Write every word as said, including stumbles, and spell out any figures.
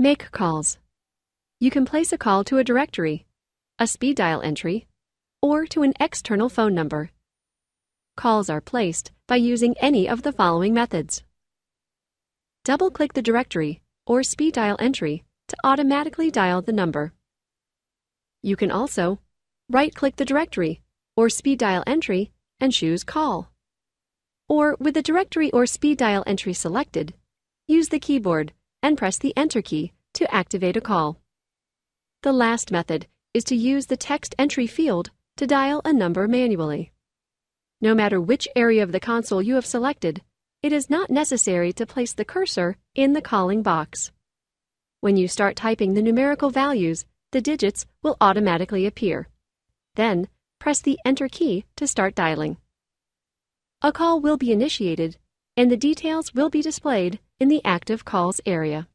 Make calls. You can place a call to a directory, a speed dial entry, or to an external phone number. Calls are placed by using any of the following methods. Double-click the directory or speed dial entry to automatically dial the number. You can also right-click the directory or speed dial entry and choose Call. Or, with the directory or speed dial entry selected, use the keyboard and press the Enter key to activate a call. The last method is to use the text entry field to dial a number manually. No matter which area of the console you have selected, it is not necessary to place the cursor in the calling box. When you start typing the numerical values, the digits will automatically appear. Then, press the Enter key to start dialing. A call will be initiated, and the details will be displayed in the Active Calls area.